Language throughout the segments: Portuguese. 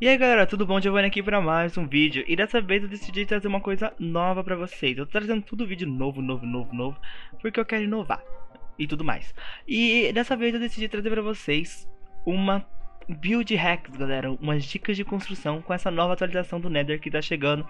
E aí galera, tudo bom? Giovanni aqui para mais um vídeo. E dessa vez eu decidi trazer uma coisa nova para vocês. Eu tô trazendo tudo vídeo novo, porque eu quero inovar e tudo mais. E dessa vez eu decidi trazer para vocês uma build hacks, galera, umas dicas de construção com essa nova atualização do Nether que tá chegando,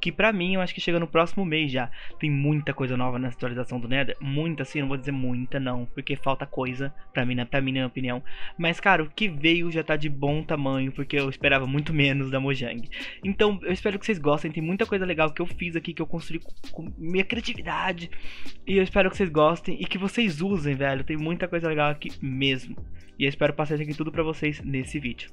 que pra mim eu acho que chega no próximo mês já. Tem muita coisa nova nessa atualização do Nether, muita sim, não vou dizer muita não, porque falta coisa pra mim, na minha opinião. Mas cara, o que veio já tá de bom tamanho, porque eu esperava muito menos da Mojang. Então eu espero que vocês gostem, tem muita coisa legal que eu fiz aqui, que eu construí com minha criatividade, e eu espero que vocês gostem e que vocês usem, velho. Tem muita coisa legal aqui mesmo, e eu espero passar isso aqui tudo pra vocês nesse vídeo.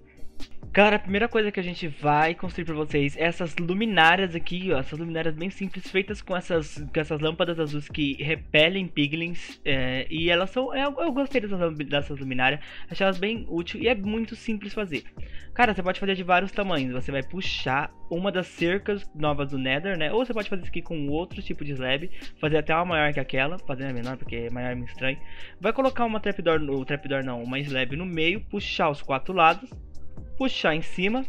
Cara, a primeira coisa que a gente vai construir pra vocês é essas luminárias aqui, ó. Essas luminárias bem simples, feitas com essas lâmpadas azuis que repelem piglins. E elas são... Eu gostei dessas luminárias, achei elas bem úteis e é muito simples fazer. Cara, você pode fazer de vários tamanhos. Você vai puxar uma das cercas novas do Nether, né? Ou você pode fazer isso aqui com outro tipo de slab, fazer até uma maior que aquela, fazer a menor porque maior é meio estranho. Vai colocar uma trapdoor, uma slab no meio, puxar os quatro lados, puxar em cima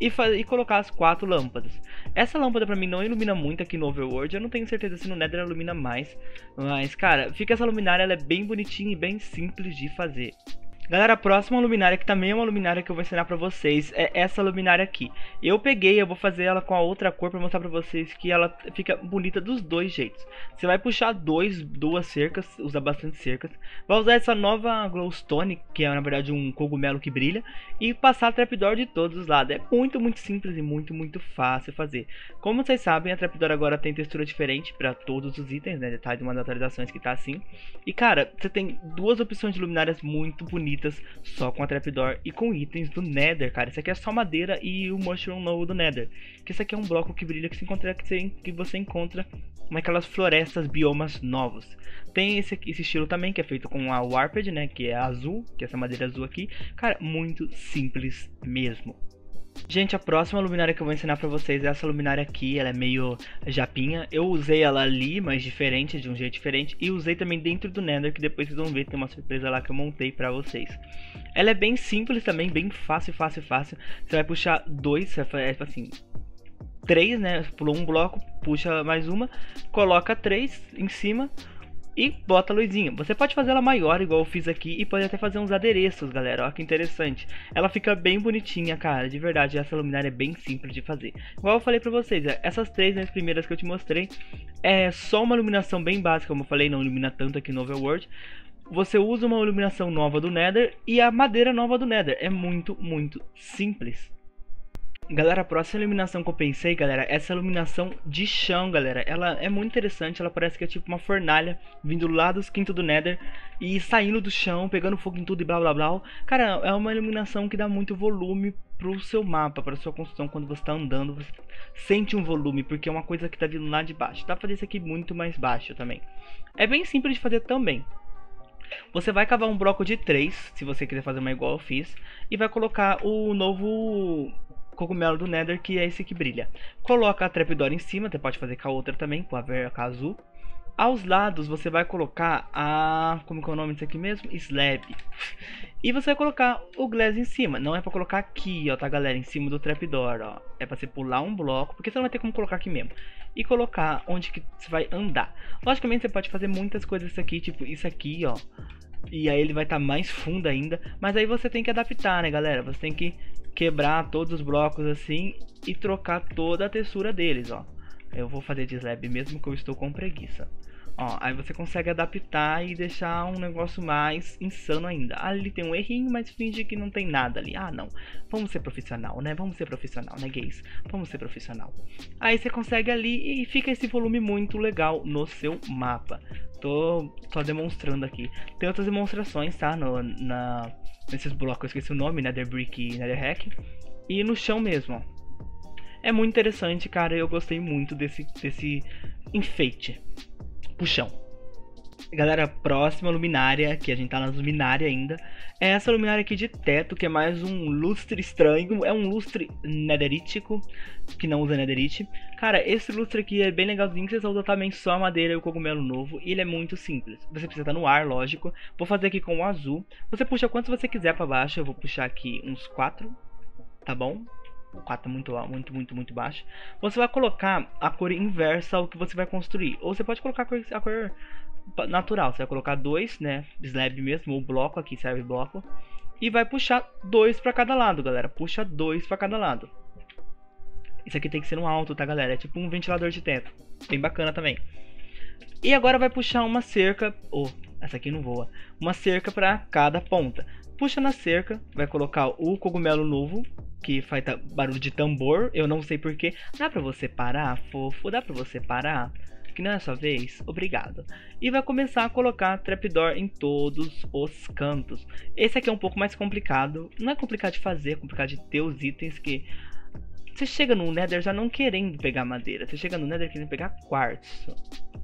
e colocar as quatro lâmpadas. Essa lâmpada pra mim não ilumina muito aqui no Overworld, eu não tenho certeza se no Nether ela ilumina mais, mas cara, fica essa luminária, ela é bem bonitinha e bem simples de fazer. Galera, a próxima luminária, que também é uma luminária que eu vou ensinar pra vocês, é essa luminária aqui. Eu vou fazer ela com a outra cor pra mostrar pra vocês que ela fica bonita dos dois jeitos. Você vai puxar duas cercas, usar bastante cercas. Vai usar essa nova Glowstone, que é na verdade um cogumelo que brilha, e passar a trapdoor de todos os lados. É muito simples e muito fácil fazer. Como vocês sabem, a trapdoor agora tem textura diferente pra todos os itens, né? Tá de uma das atualizações que tá assim. E cara, você tem duas opções de luminárias muito bonitas, só com a trapdoor e com itens do Nether, cara. Isso aqui é só madeira e o mushroom novo do Nether, que isso aqui é um bloco que brilha, que você encontra naquelas florestas, biomas novos. Tem esse estilo também, que é feito com a warped, né, que é azul, que é essa madeira azul aqui. Cara, muito simples mesmo. Gente, a próxima luminária que eu vou ensinar pra vocês é essa luminária aqui, ela é meio japinha. Eu usei ela ali, mas diferente, de um jeito diferente. E usei também dentro do Nether, que depois vocês vão ver, tem uma surpresa lá que eu montei pra vocês. Ela é bem simples também, bem fácil. Você vai puxar três, né, pulou um bloco, puxa mais uma, coloca três em cima e bota a luzinha. Você pode fazer ela maior, igual eu fiz aqui, e pode até fazer uns adereços, galera. Ó, que interessante. Ela fica bem bonitinha, cara. De verdade, essa luminária é bem simples de fazer. Igual eu falei pra vocês, essas três, né, primeiras que eu te mostrei, é só uma iluminação bem básica. Como eu falei, não ilumina tanto aqui no Overworld. Você usa uma iluminação nova do Nether e a madeira nova do Nether. É muito simples. Galera, a próxima iluminação que eu pensei, galera, é essa iluminação de chão, galera. Ela é muito interessante, ela parece que é tipo uma fornalha vindo lá dos quintos do Nether e saindo do chão, pegando fogo em tudo e blá. Cara, é uma iluminação que dá muito volume pro seu mapa, pra sua construção. Quando você tá andando, você sente um volume, porque é uma coisa que tá vindo lá de baixo. Dá pra fazer isso aqui muito mais baixo também. É bem simples de fazer também. Você vai cavar um bloco de 3, se você quiser fazer uma igual eu fiz, e vai colocar o novo cogumelo do Nether, que é esse que brilha. Coloca a trapdoor em cima, você pode fazer com a outra também, com a verca azul. Aos lados você vai colocar a... como que é o nome disso aqui mesmo? Slab. E você vai colocar o glass em cima. Não é pra colocar aqui, ó, tá galera? Em cima do trapdoor, ó. É pra você pular um bloco, porque você não vai ter como colocar aqui mesmo. E colocar onde que você vai andar. Logicamente você pode fazer muitas coisas aqui, tipo isso aqui, ó. E aí ele vai estar mais fundo ainda. Mas aí você tem que adaptar, né galera? Você tem que quebrar todos os blocos assim e trocar toda a textura deles, ó. Eu vou fazer de slab mesmo, que eu estou com preguiça. Ó, aí você consegue adaptar e deixar um negócio mais insano ainda. Ali tem um errinho, mas finge que não tem nada ali. Ah, não. Vamos ser profissional, né? Vamos ser profissional, né, gays? Vamos ser profissional. Aí você consegue ali e fica esse volume muito legal no seu mapa. Tô só demonstrando aqui. Tem outras demonstrações, tá? Nesses blocos, eu esqueci o nome, Nether Brick e Nether Hack. E no chão mesmo, ó. É muito interessante, cara, eu gostei muito desse enfeite pro chão. Galera, a próxima luminária, que a gente tá nas luminárias ainda, é essa luminária aqui de teto, que é mais um lustre estranho, é um lustre netherítico, que não usa netherite. Cara, esse lustre aqui é bem legalzinho, que vocês usam também só a madeira e o cogumelo novo, e ele é muito simples. Você precisa estar no ar, lógico, vou fazer aqui com o azul, você puxa quantos você quiser pra baixo, eu vou puxar aqui uns 4, tá bom? o 4 é muito baixo, você vai colocar a cor inversa ao que você vai construir. Ou você pode colocar a cor natural, você vai colocar 2, né, slab mesmo, ou bloco, aqui serve bloco. E vai puxar 2 para cada lado, galera, puxa 2 para cada lado. Isso aqui tem que ser um alto, tá, galera? É tipo um ventilador de teto, bem bacana também. E agora vai puxar uma cerca, essa aqui não voa, uma cerca para cada ponta. Puxa na cerca, vai colocar o cogumelo novo, que faz barulho de tambor, eu não sei porquê. Dá pra você parar, fofo? Dá pra você parar? Que não é a sua vez? Obrigado. E vai começar a colocar trapdoor em todos os cantos. Esse aqui é um pouco mais complicado, não é complicado de fazer, é complicado de ter os itens que... Você chega no Nether já não querendo pegar madeira, você chega no Nether querendo pegar quartzo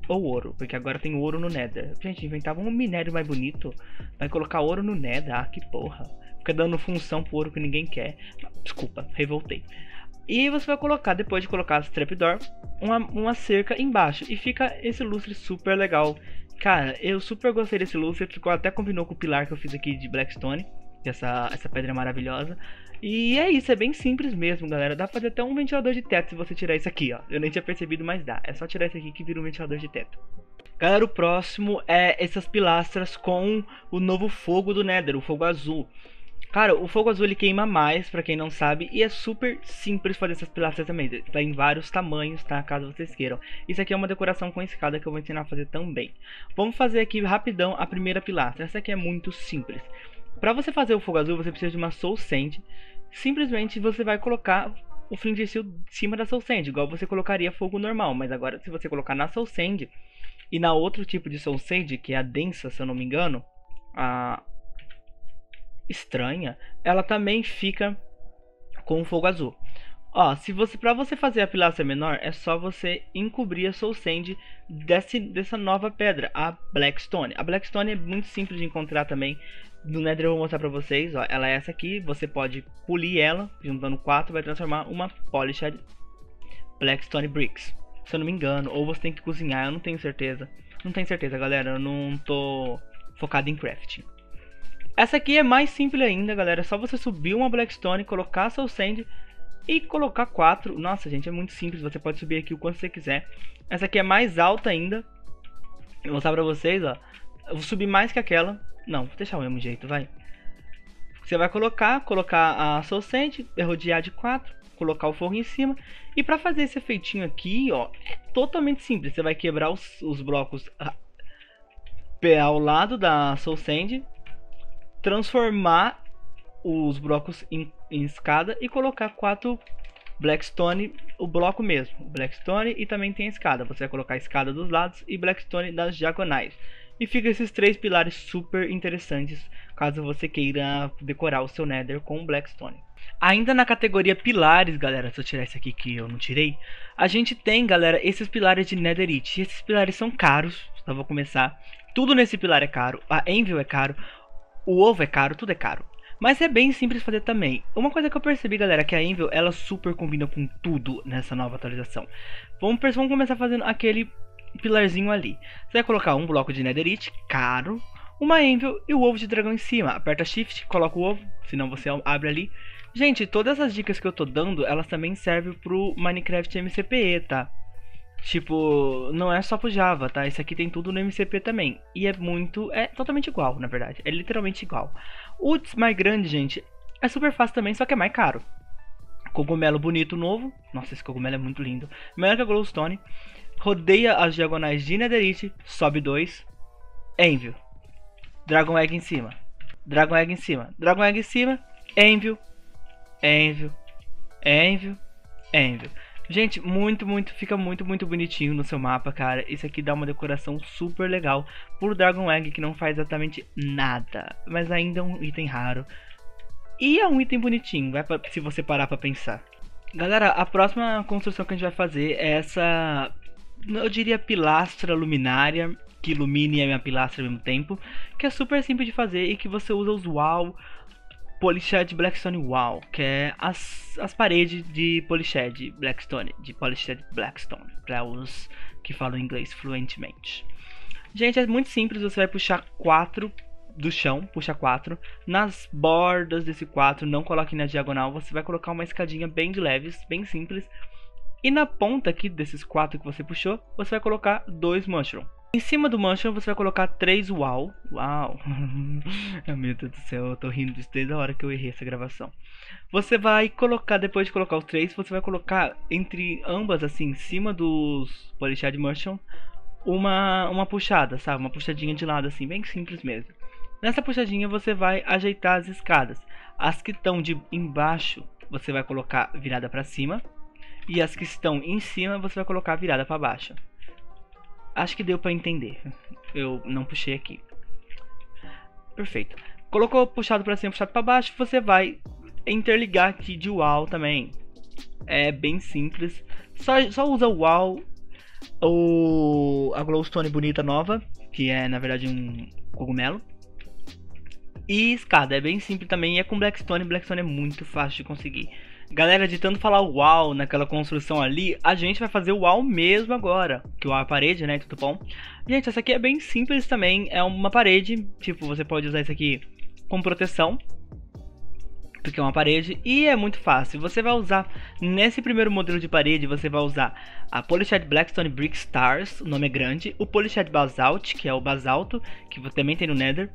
ou ouro, porque agora tem ouro no Nether. Gente, inventava um minério mais bonito, vai colocar ouro no Nether, ah, que porra. Fica dando função pro ouro que ninguém quer, desculpa, revoltei. E você vai colocar, depois de colocar as trapdoor, uma cerca embaixo, e fica esse lustre super legal. Cara, eu super gostei desse lustre, ficou, até combinou com o pilar que eu fiz aqui de Blackstone. Essa pedra é maravilhosa. E é isso, é bem simples mesmo, galera. Dá pra fazer até um ventilador de teto se você tirar isso aqui, ó. Eu nem tinha percebido, mas dá. É só tirar isso aqui que vira um ventilador de teto. Galera, o próximo é essas pilastras com o novo fogo do Nether, o fogo azul. Cara, o fogo azul ele queima mais, pra quem não sabe, e é super simples fazer essas pilastras também. Tá em vários tamanhos, tá? Caso vocês queiram. Isso aqui é uma decoração com escada que eu vou ensinar a fazer também. Vamos fazer aqui rapidão a primeira pilastra. Essa aqui é muito simples. Para você fazer o fogo azul, você precisa de uma Soul Sand. Simplesmente você vai colocar o flinticil em cima da Soul Sand, igual você colocaria fogo normal. Mas agora, se você colocar na Soul Sand e na outro tipo de Soul Sand, que é a densa, se eu não me engano, a estranha, ela também fica com o fogo azul. Ó, para você fazer a pilastra menor, é só você encobrir a Soul Sand dessa nova pedra, a Blackstone. A Blackstone é muito simples de encontrar também. No Nether eu vou mostrar pra vocês, ó, ela é essa aqui, você pode polir ela, juntando 4, vai transformar uma Polished Blackstone Bricks, se eu não me engano, ou você tem que cozinhar, eu não tenho certeza, galera, eu não tô focado em crafting. Essa aqui é mais simples ainda, galera, é só você subir uma Blackstone, colocar Soul Sand e colocar 4, nossa gente, é muito simples, você pode subir aqui o quanto você quiser. Essa aqui é mais alta ainda, eu vou mostrar pra vocês, ó, eu vou subir mais que aquela. Não, vou deixar o mesmo jeito, vai. Você vai colocar a Soul Sand, rodear de 4, colocar o fogo em cima. E pra fazer esse efeitinho aqui, ó, é totalmente simples. Você vai quebrar os blocos ao lado da Soul Sand, transformar os blocos em escada e colocar 4 Blackstone, o bloco mesmo. Blackstone e também tem a escada. Você vai colocar a escada dos lados e Blackstone das diagonais. E fica esses 3 pilares super interessantes, caso você queira decorar o seu Nether com Blackstone. Ainda na categoria pilares, galera, se eu tirar esse aqui que eu não tirei, a gente tem, galera, esses pilares de Netherite. Esses pilares são caros, então vou começar. Tudo nesse pilar é caro, a Anvil é caro, o ovo é caro, tudo é caro. Mas é bem simples fazer também. Uma coisa que eu percebi, galera, que a Anvil, ela super combina com tudo nessa nova atualização. Vamos começar fazendo aquele pilarzinho ali. Você vai colocar um bloco de Netherite caro, uma Anvil e o ovo de dragão em cima. Aperta Shift, coloca o ovo, senão você abre ali. Gente, todas essas dicas que eu tô dando, elas também servem pro Minecraft MCPE, tá? Tipo, não é só pro Java, tá? Isso aqui tem tudo no MCP também. E é muito, é totalmente igual, na verdade. É literalmente igual. O mais grande, gente, é super fácil também, só que é mais caro. Cogumelo bonito novo. Nossa, esse cogumelo é muito lindo. Melhor que a Glowstone. Rodeia as diagonais de Netherite, sobe 2, Anvil, Dragon Egg em cima, Dragon Egg em cima, Dragon Egg em cima, Anvil, Anvil, Anvil, Anvil. Gente, fica muito bonitinho no seu mapa, cara. Isso aqui dá uma decoração super legal por Dragon Egg, que não faz exatamente nada, mas ainda é um item raro. E é um item bonitinho, se você parar pra pensar. Galera, a próxima construção que a gente vai fazer é essa... Eu diria pilastra luminária, que ilumine a minha pilastra ao mesmo tempo, que é super simples de fazer e que você usa os wall, Polished Blackstone Wall, que é as paredes de Polished Blackstone, para os que falam inglês fluentemente. Gente, é muito simples, você vai puxar 4 do chão, puxa 4. Nas bordas desse 4, não coloque na diagonal, você vai colocar uma escadinha bem de leves, bem simples. E na ponta aqui desses 4 que você puxou, você vai colocar 2 mushroom. Em cima do mushroom você vai colocar 3 wall. Uau! Meu Deus do céu, eu tô rindo disso desde a hora que eu errei essa gravação. Você vai colocar, depois de colocar os 3, você vai colocar entre ambas, assim, em cima dos polishad mushroom, uma puxada, sabe? Uma puxadinha de lado, assim, bem simples mesmo. Nessa puxadinha você vai ajeitar as escadas. As que estão de embaixo você vai colocar virada pra cima. E as que estão em cima você vai colocar virada pra baixo. Acho que deu pra entender. Eu não puxei aqui. Perfeito. Colocou puxado pra cima, puxado pra baixo. Você vai interligar aqui de wall também. É bem simples. Só usa o wall. A glowstone bonita nova, que é na verdade um cogumelo. E escada, é bem simples também. E é com blackstone, blackstone é muito fácil de conseguir. Galera, de tanto falar uau naquela construção ali, a gente vai fazer o uau mesmo agora. Que uau é a parede, né? Tudo bom? Gente, essa aqui é bem simples também. É uma parede, tipo, você pode usar isso aqui com proteção, porque é uma parede, e é muito fácil. Você vai usar, nesse primeiro modelo de parede, você vai usar a Polished Blackstone Brick Stars, o nome é grande. O Polished Basalt, que é o basalto, que também tem no Nether.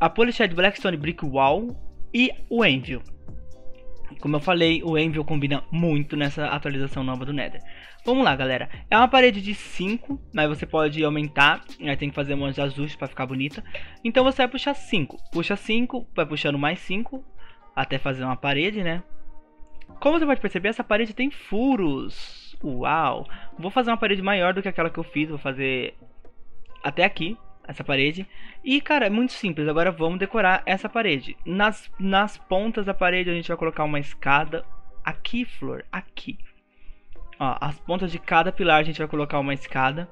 A Polished Blackstone Brick Wall e o Envil. Como eu falei, o Envil combina muito nessa atualização nova do Nether. Vamos lá, galera. É uma parede de 5, mas você pode aumentar. Aí tem que fazer umas azuis para ficar bonita. Então você vai puxar 5. Puxa 5, vai puxando mais 5, até fazer uma parede, né? Como você pode perceber, essa parede tem furos. Uau! Vou fazer uma parede maior do que aquela que eu fiz. Vou fazer até aqui, essa parede. E, cara, é muito simples. Agora vamos decorar essa parede. Nas pontas da parede a gente vai colocar uma escada. Aqui, flor. Aqui. Ó, as pontas de cada pilar a gente vai colocar uma escada.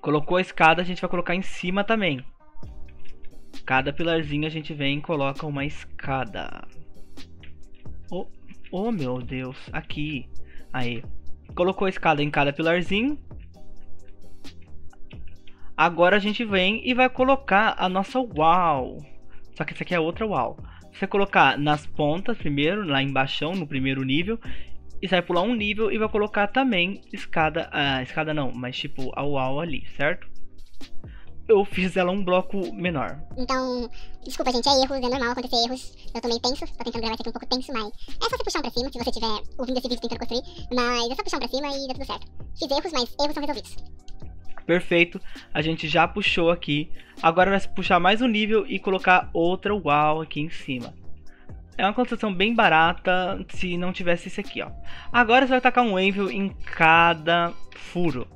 Colocou a escada, a gente vai colocar em cima também. Cada pilarzinho a gente vem e coloca uma escada. Oh meu Deus. Aqui. Aí. Colocou a escada em cada pilarzinho. Agora a gente vem e vai colocar a nossa wall. Só que isso aqui é outra wall. Você colocar nas pontas primeiro, lá embaixo, no primeiro nível. E você vai pular um nível e vai colocar também escada. Escada não, mas tipo a wall ali, certo? Eu fiz ela um bloco menor. Então, desculpa gente, é erro, é normal acontecer erros. Eu tô meio tenso, tô tentando gravar isso aqui um pouco tenso, mas é só você puxar um pra cima, se você estiver ouvindo esse vídeo tentando construir. Mas é só puxar um pra cima e dá tudo certo. Fiz erros, mas erros são resolvidos. Perfeito, a gente já puxou aqui. Agora vai puxar mais um nível e colocar outra wall aqui em cima. É uma construção bem barata se não tivesse isso aqui, ó. Agora você vai tacar um envio em cada furo.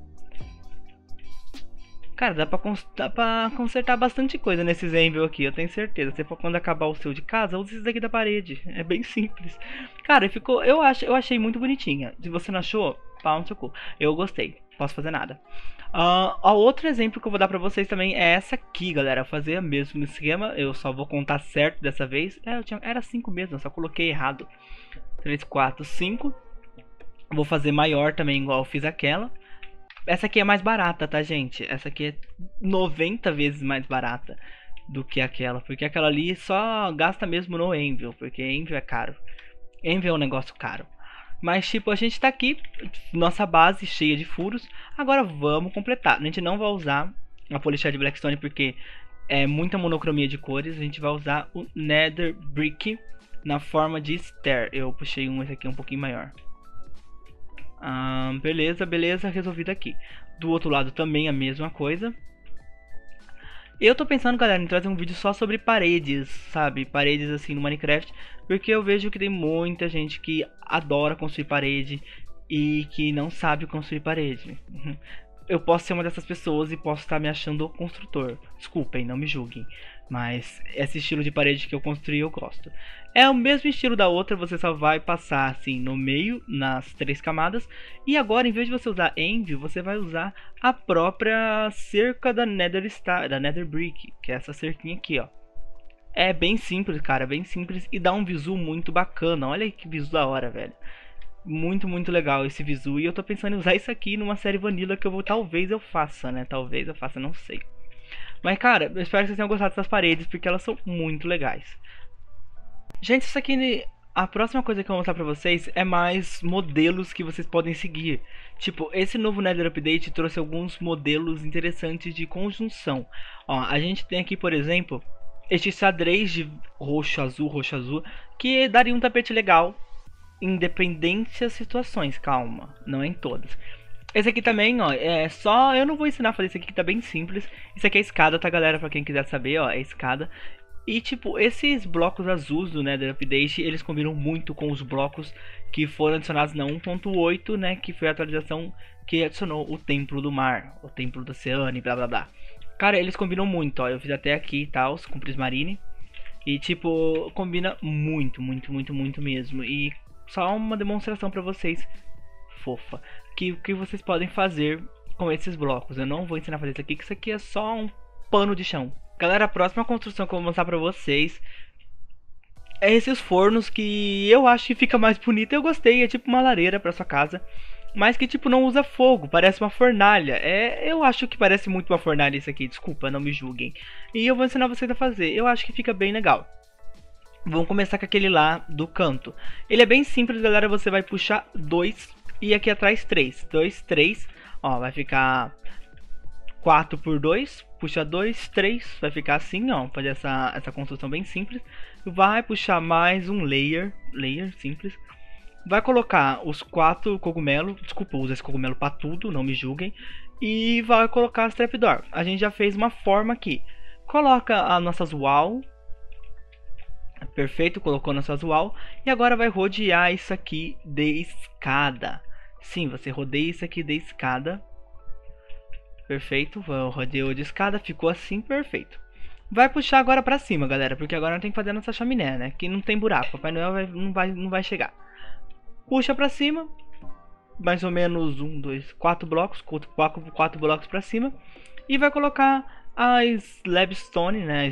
Cara, dá pra consertar bastante coisa nesses envio aqui, eu tenho certeza. Você, quando acabar o seu de casa, usa isso daqui da parede. É bem simples. Cara, ficou, eu achei muito bonitinha. Se você não achou, pau no seu cu. Eu gostei, não posso fazer nada. Outro exemplo que eu vou dar pra vocês também é essa aqui, galera. Fazer o mesmo esquema, eu só vou contar certo dessa vez. Era 5 mesmo, eu só coloquei errado. 3, 4, 5. Vou fazer maior também, igual eu fiz aquela. Essa aqui é mais barata, tá, gente? Essa aqui é 90 vezes mais barata do que aquela, porque aquela ali só gasta mesmo no Envil, porque Envil é caro. Envil é um negócio caro. Mas tipo, a gente tá aqui, nossa base cheia de furos. Agora vamos completar. A gente não vai usar a Polished Blackstone porque é muita monocromia de cores. A gente vai usar o Nether Brick na forma de stair. Eu puxei esse aqui um pouquinho maior. Beleza, beleza, resolvido aqui. Do outro lado também a mesma coisa. Eu tô pensando, galera, em trazer um vídeo só sobre paredes, sabe? Paredes assim no Minecraft, porque eu vejo que tem muita gente que adora construir parede e que não sabe construir parede. Eu posso ser uma dessas pessoas e posso estar me achando o construtor. Desculpem, não me julguem, mas esse estilo de parede que eu construí eu gosto. É o mesmo estilo da outra, você só vai passar assim no meio, nas 3 camadas. E agora, em vez de você usar Envy, você vai usar a própria cerca da Nether Brick, que é essa cerquinha aqui, ó. É bem simples, cara, bem simples e dá um visu muito bacana. Olha que visu da hora, velho. Muito, muito legal esse visu. E eu tô pensando em usar isso aqui numa série vanilla que eu vou, talvez eu faça, né? Talvez eu faça, não sei. Mas cara, eu espero que vocês tenham gostado dessas paredes, porque elas são muito legais. Gente, isso aqui... A próxima coisa que eu vou mostrar pra vocês é mais modelos que vocês podem seguir. Tipo, esse novo Nether Update trouxe alguns modelos interessantes de conjunção. Ó, a gente tem aqui, por exemplo, este xadrez de roxo, azul, que daria um tapete legal em dependências situações, calma, não é em todas. Esse aqui também, ó, é só... Eu não vou ensinar a fazer isso aqui, que tá bem simples. Isso aqui é a escada, tá, galera? Pra quem quiser saber, ó, é a escada. E tipo, esses blocos azuis do Nether Update, eles combinam muito com os blocos que foram adicionados na 1.8, né? Que foi a atualização que adicionou o Templo do Mar, o Templo do Oceano e blá blá blá. Cara, eles combinam muito, ó. Eu fiz até aqui e tal, com Prismarine. E tipo, combina muito, muito mesmo. E só uma demonstração pra vocês, fofa, que vocês podem fazer com esses blocos. Eu não vou ensinar a fazer isso aqui, que isso aqui é só um pano de chão. Galera, a próxima construção que eu vou mostrar pra vocês é esses fornos, que eu acho que fica mais bonito. Eu gostei, é tipo uma lareira pra sua casa, mas que tipo não usa fogo, parece uma fornalha. É, eu acho que parece muito uma fornalha isso aqui, desculpa, não me julguem. E eu vou ensinar vocês a fazer, eu acho que fica bem legal. Vamos começar com aquele lá do canto. Ele é bem simples, galera, você vai puxar 2 e aqui atrás 3. 2, 3, ó, vai ficar 4 por 2, puxa 2, 3, vai ficar assim, ó, fazer essa construção bem simples. Vai puxar mais um layer simples. Vai colocar os 4 cogumelos, desculpa, usa esse cogumelo pra tudo, não me julguem. E vai colocar as trapdoor, a gente já fez uma forma aqui. Coloca as nossas wall, perfeito, colocou nossas wall. E agora vai rodear isso aqui de escada. Sim, você rodeia isso aqui de escada. Perfeito, rodeou de escada, ficou assim, perfeito. Vai puxar agora pra cima, galera, porque agora não tem que fazer nossa chaminé, né? Que não tem buraco, Papai Noel não vai chegar. Puxa pra cima, mais ou menos 4 blocos, 4 blocos pra cima. E vai colocar a slab stone, né?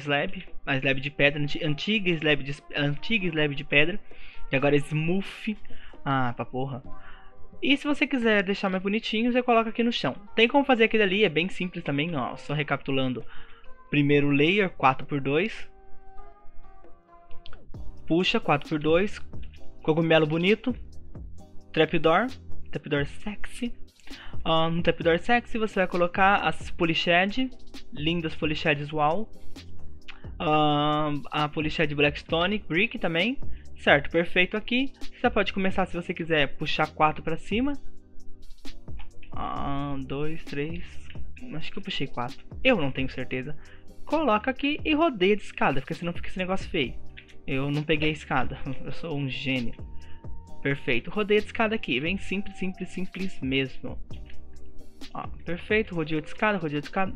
A slab de pedra, antiga slab de pedra. E agora smooth, ah, pra porra. E se você quiser deixar mais bonitinho, você coloca aqui no chão. Tem como fazer aquilo ali, é bem simples também, ó. Só recapitulando. Primeiro layer, 4x2. Puxa, 4x2. Cogumelo bonito. Trapdoor. Trapdoor sexy. No trapdoor sexy você vai colocar as polished. Lindas polisheds wall. A polished Blackstone Brick também. Certo, perfeito aqui. Você pode começar, se você quiser, puxar 4 pra cima. 1, 2, 3. Acho que eu puxei 4. Eu não tenho certeza. Coloca aqui e rodeia de escada, porque senão fica esse negócio feio. Eu não peguei a escada. Eu sou um gênio. Perfeito, rodeia de escada aqui. Bem simples, simples mesmo. Ó, perfeito, rodeio de escada,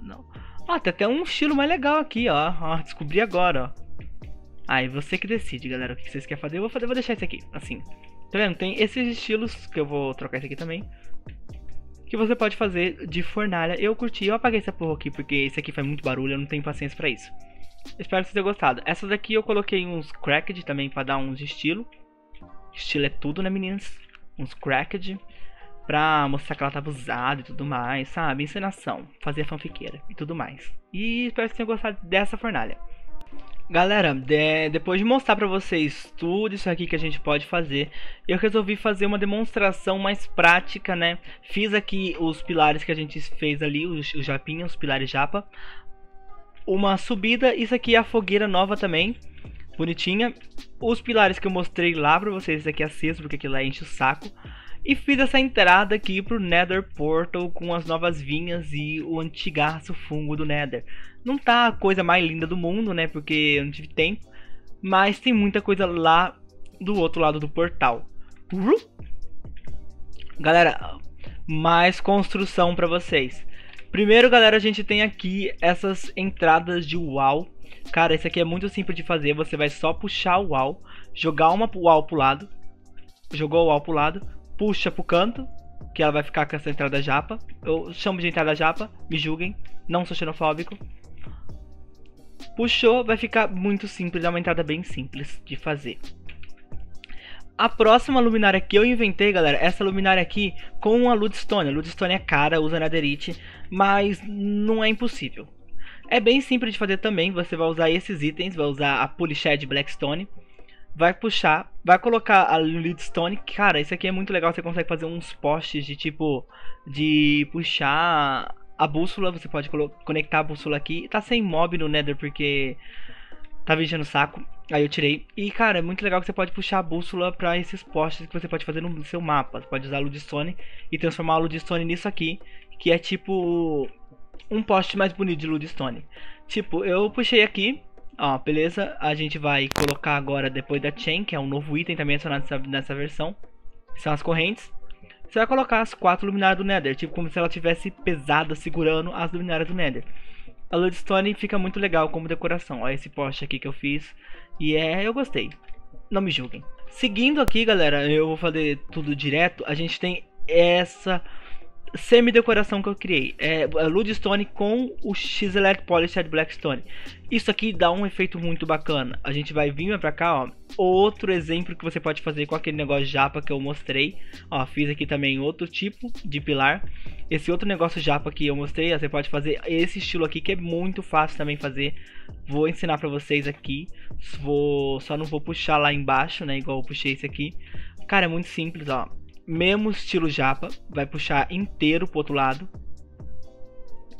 Não. Ó, tem até um estilo mais legal aqui, ó. Descobri agora, ó. Aí você que decide, galera, o que vocês querem fazer. Eu vou deixar isso aqui, assim. Tá vendo? Tem esses estilos, que eu vou trocar isso aqui também, que você pode fazer de fornalha. Eu curti, eu apaguei essa porra aqui, porque esse aqui faz muito barulho, eu não tenho paciência pra isso. Espero que vocês tenham gostado. Essas daqui eu coloquei uns cracked também, pra dar uns estilo. Estilo é tudo, né, meninas? Uns cracked, pra mostrar que ela tava usada e tudo mais, sabe? Encenação, fazer fanfiqueira e tudo mais. E espero que vocês tenham gostado dessa fornalha. Galera, depois de mostrar pra vocês tudo isso aqui que a gente pode fazer, eu resolvi fazer uma demonstração mais prática, né? Fiz aqui os pilares que a gente fez ali, os japinhos, os pilares japa. Uma subida, isso aqui é a fogueira nova também, bonitinha. Os pilares que eu mostrei lá pra vocês, isso aqui é aceso, porque aquilo lá enche o saco. E fiz essa entrada aqui pro Nether Portal com as novas vinhas e o antigaço fungo do Nether. Não tá a coisa mais linda do mundo, né, porque eu não tive tempo, mas tem muita coisa lá do outro lado do portal. Galera, mais construção pra vocês. Primeiro, galera, a gente tem aqui essas entradas de wall. Cara, isso aqui é muito simples de fazer, você vai só puxar o wall, jogar uma wall pro lado. Jogou o wall pro lado, puxa pro canto, que ela vai ficar com essa entrada japa. Eu chamo de entrada japa, me julguem, não sou xenofóbico. Puxou, vai ficar muito simples, é uma entrada bem simples de fazer. A próxima luminária que eu inventei, galera, essa luminária aqui com a Lodestone. A Lodestone é cara, usa netherite, mas não é impossível. É bem simples de fazer também. Você vai usar esses itens, vai usar a Polished Blackstone, vai puxar, vai colocar a Lodestone. Cara, isso aqui é muito legal, você consegue fazer uns postes de tipo, de puxar a bússola. Você pode conectar a bússola aqui. Tá sem mob no Nether porque tava enchendo o saco, aí eu tirei. E cara, é muito legal que você pode puxar a bússola pra esses postes que você pode fazer no seu mapa. Você pode usar a Lodestone e transformar a Lodestone nisso aqui, que é tipo um poste mais bonito de Lodestone. Tipo, eu puxei aqui, ó, beleza. A gente vai colocar agora, depois da chain, que é um novo item também adicionado nessa versão, são as correntes. Você vai colocar as 4 luminárias do Nether, tipo como se ela tivesse pesada segurando as luminárias do Nether. A Lodestone fica muito legal como decoração. Olha esse poste aqui que eu fiz. E eu gostei, não me julguem. Seguindo aqui, galera, eu vou fazer tudo direto. A gente tem essa semi-decoração que eu criei, é Lodestone com o X-Elect Polished Blackstone. Isso aqui dá um efeito muito bacana. A gente vai vir pra cá, ó. Outro exemplo que você pode fazer com aquele negócio japa que eu mostrei. Ó, fiz aqui também outro tipo de pilar. Esse outro negócio japa que eu mostrei, ó, você pode fazer esse estilo aqui, que é muito fácil também fazer. Vou ensinar pra vocês aqui. Só não vou puxar lá embaixo, né, igual eu puxei esse aqui. Cara, é muito simples, ó. Mesmo estilo japa, vai puxar inteiro pro outro lado.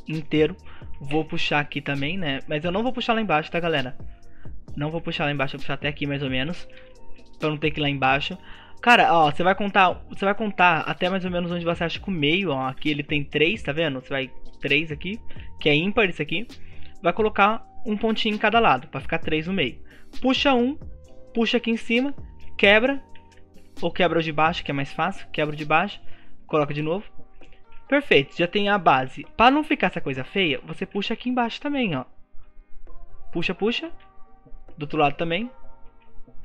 Inteiro. Vou puxar aqui também, né? Mas eu não vou puxar lá embaixo, tá, galera? Não vou puxar lá embaixo, vou puxar até aqui mais ou menos, pra não ter que ir lá embaixo. Cara, ó, você vai contar até mais ou menos onde você acha que o meio, ó. Aqui ele tem 3, tá vendo? Você vai 3 aqui, que é ímpar isso aqui. Vai colocar um pontinho em cada lado, pra ficar 3 no meio. Puxa um, puxa aqui em cima, quebra. Ou quebra o de baixo, que é mais fácil. Quebra o de baixo, coloca de novo. Perfeito, já tem a base. Para não ficar essa coisa feia, você puxa aqui embaixo também, ó. Puxa, puxa. Do outro lado também.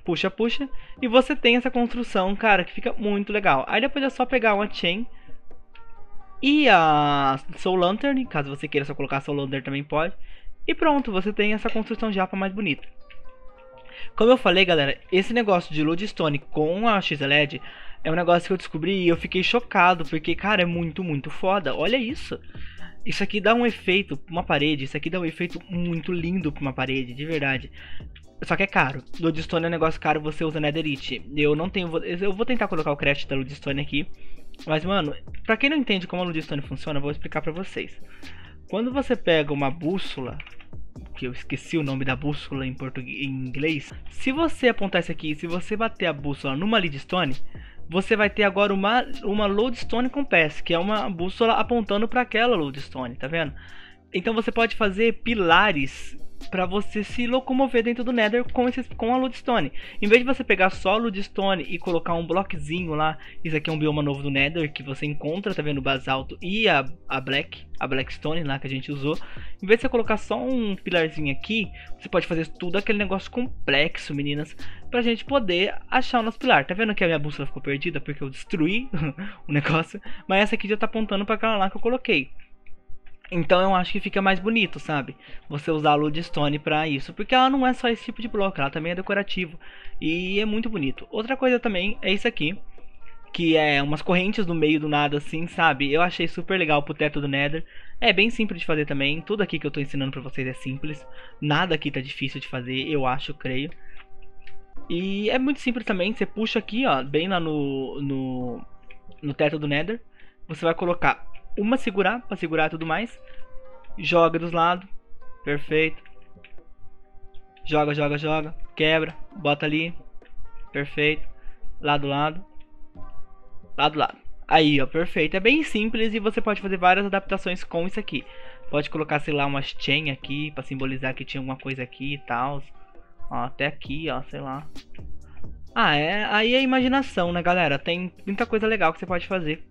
Puxa, puxa. E você tem essa construção, cara, que fica muito legal. Aí depois é só pegar uma chain e a Soul Lantern. Caso você queira só colocar a Soul Lantern também pode. E pronto, você tem essa construção japa mais bonita. Como eu falei, galera, esse negócio de Lodestone com a X-LED é um negócio que eu descobri e eu fiquei chocado, porque, cara, é muito foda. Olha isso. Isso aqui dá um efeito pra uma parede, isso aqui dá um efeito muito lindo pra uma parede, de verdade. Só que é caro. Lodestone é um negócio caro, você usa Netherite. Eu não tenho... Eu vou tentar colocar o craft da Lodestone aqui. Mas, mano, pra quem não entende como a Lodestone funciona, eu vou explicar pra vocês. Quando você pega uma bússola... que eu esqueci o nome da bússola em português, em inglês. Se você apontar isso aqui, se você bater a bússola numa Lodestone, você vai ter agora uma Lodestone Compass, que é uma bússola apontando para aquela Lodestone, tá vendo? Então você pode fazer pilares para você se locomover dentro do Nether com a Lodestone. Em vez de você pegar só a Lodestone e colocar um bloquezinho lá, isso aqui é um bioma novo do Nether que você encontra, tá vendo, o basalto e a Blackstone lá que a gente usou. Em vez de você colocar só um pilarzinho aqui, você pode fazer tudo aquele negócio complexo, meninas, pra gente poder achar o nosso pilar. Tá vendo que a minha bússola ficou perdida porque eu destruí o negócio, mas essa aqui já tá apontando pra aquela lá que eu coloquei. Então eu acho que fica mais bonito, sabe? Você usar a Lodestone pra isso. Porque ela não é só esse tipo de bloco, ela também é decorativa. E é muito bonito. Outra coisa também é isso aqui, que é umas correntes no meio do nada assim, sabe? Eu achei super legal pro teto do Nether. É bem simples de fazer também. Tudo aqui que eu tô ensinando pra vocês é simples. Nada aqui tá difícil de fazer, eu acho, creio. E é muito simples também. Você puxa aqui, ó, bem lá no teto do Nether. Você vai colocar... uma segurar, pra segurar tudo mais. Joga dos lados. Perfeito. Joga, joga, joga. Quebra. Bota ali. Perfeito. Lá do lado. Lá do lado. Aí, ó. Perfeito. É bem simples e você pode fazer várias adaptações com isso aqui. Pode colocar, sei lá, umas chain aqui pra simbolizar que tinha alguma coisa aqui e tal. Ó, até aqui, ó. Sei lá. Ah, é. Aí é imaginação, né, galera? Tem muita coisa legal que você pode fazer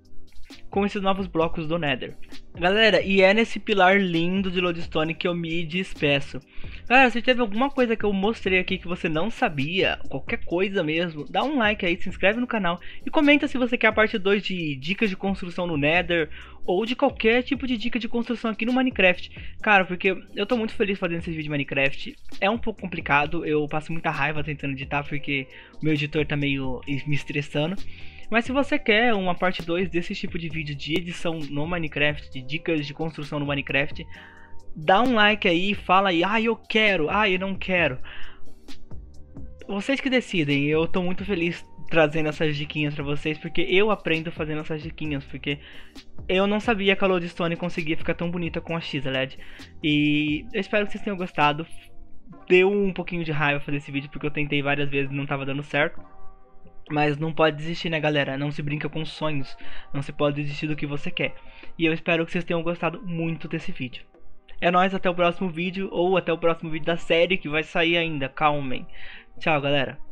com esses novos blocos do Nether. Galera, e é nesse pilar lindo de Lodestone que eu me despeço. Galera, se teve alguma coisa que eu mostrei aqui que você não sabia, qualquer coisa mesmo, dá um like aí, se inscreve no canal e comenta se você quer a parte 2 de dicas de construção no Nether ou de qualquer tipo de dica de construção aqui no Minecraft. Cara, porque eu tô muito feliz fazendo esse vídeo de Minecraft. É um pouco complicado, eu passo muita raiva tentando editar porque o meu editor tá meio me estressando. Mas se você quer uma parte 2 desse tipo de vídeo de edição no Minecraft, de dicas de construção no Minecraft, dá um like aí, fala aí, ah, eu quero, ah, eu não quero. Vocês que decidem, eu tô muito feliz trazendo essas diquinhas pra vocês, porque eu aprendo fazendo essas diquinhas, porque eu não sabia que a Lodestone conseguia ficar tão bonita com a X-LED. E eu espero que vocês tenham gostado. Deu um pouquinho de raiva fazer esse vídeo, porque eu tentei várias vezes e não tava dando certo. Mas não pode desistir, né, galera? Não se brinca com sonhos. Não se pode desistir do que você quer. E eu espero que vocês tenham gostado muito desse vídeo. É nóis, até o próximo vídeo, ou até o próximo vídeo da série que vai sair ainda. Calmem. Tchau, galera.